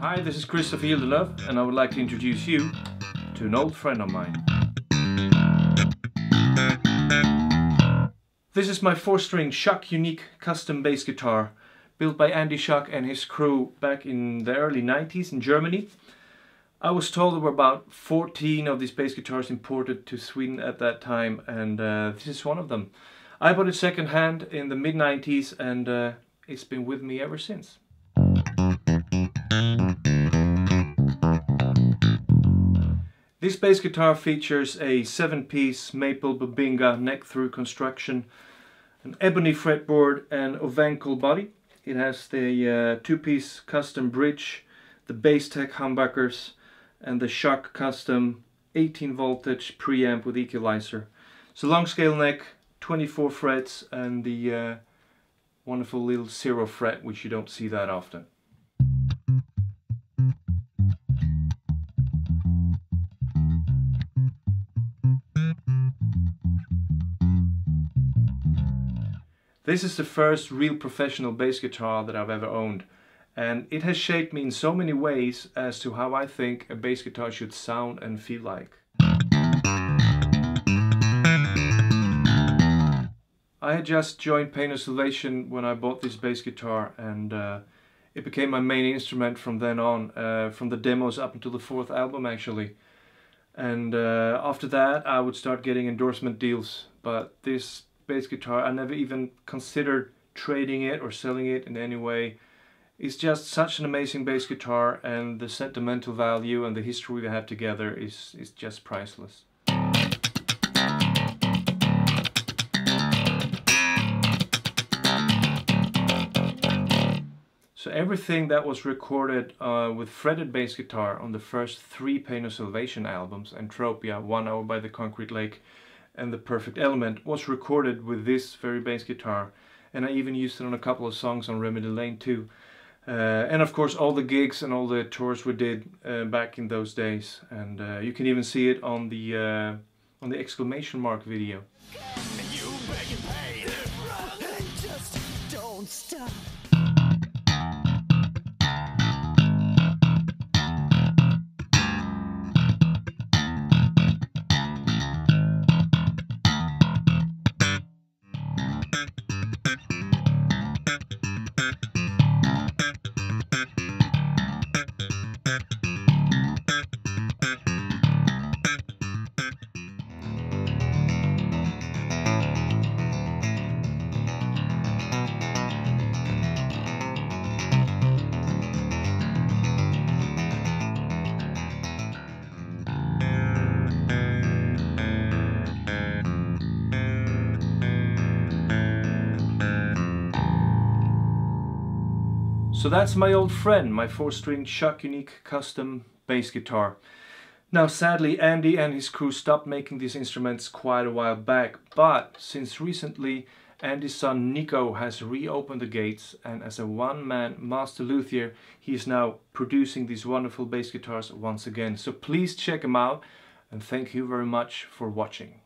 Hi, this is Kristoffer Gildenlöw, and I would like to introduce you to an old friend of mine. This is my 4-string Schack Unique custom bass guitar, built by Andy Schack and his crew back in the early 90s in Germany. I was told there were about 14 of these bass guitars imported to Sweden at that time, and this is one of them. I bought it second hand in the mid-90s, and it's been with me ever since. This bass guitar features a 7-piece maple bubinga neck-through construction, an ebony fretboard and ovencle body. It has the 2-piece custom bridge, the Basstech humbuckers and the Schack custom 18 voltage preamp with equalizer. It's a long scale neck, 24 frets and the wonderful little 0 fret, which you don't see that often. This is the first real professional bass guitar that I've ever owned, and it has shaped me in so many ways as to how I think a bass guitar should sound and feel like. I had just joined Pain of Salvation when I bought this bass guitar, and it became my main instrument from then on, from the demos up until the 4th album actually. And after that I would start getting endorsement deals, but this bass guitar, I never even considered trading it or selling it in any way. It's just such an amazing bass guitar, and the sentimental value and the history we have together is just priceless. So everything that was recorded with fretted bass guitar on the first 3 Pain of Salvation albums, Entropia, One Hour by the Concrete Lake, and The Perfect Element, was recorded with this very bass guitar, and I even used it on a couple of songs on Remedy Lane too. And of course all the gigs and all the tours we did back in those days, and you can even see it on the exclamation mark video. You begging pain and just don't stop. So that's my old friend, my 4-string Schack Unique custom bass guitar. Now sadly Andy and his crew stopped making these instruments quite a while back, but since recently Andy's son Nico has reopened the gates, and as a one-man master luthier he is now producing these wonderful bass guitars once again. So please check him out, and thank you very much for watching.